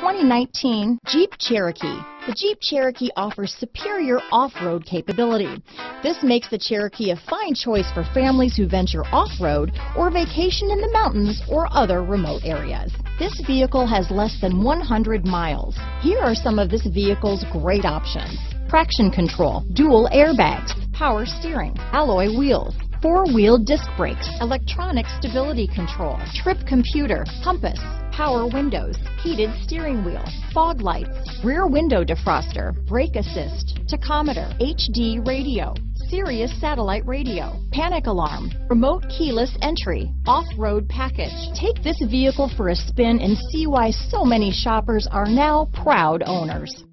2019 Jeep Cherokee. The Jeep Cherokee offers superior off-road capability. This makes the Cherokee a fine choice for families who venture off-road or vacation in the mountains or other remote areas. This vehicle has less than 100 miles. Here are some of this vehicle's great options: traction control, dual airbags, power steering, alloy wheels, four-wheel disc brakes, electronic stability control, trip computer, compass, power windows, heated steering wheel, fog lights, rear window defroster, brake assist, tachometer, HD radio, Sirius satellite radio, panic alarm, remote keyless entry, off-road package. Take this vehicle for a spin and see why so many shoppers are now proud owners.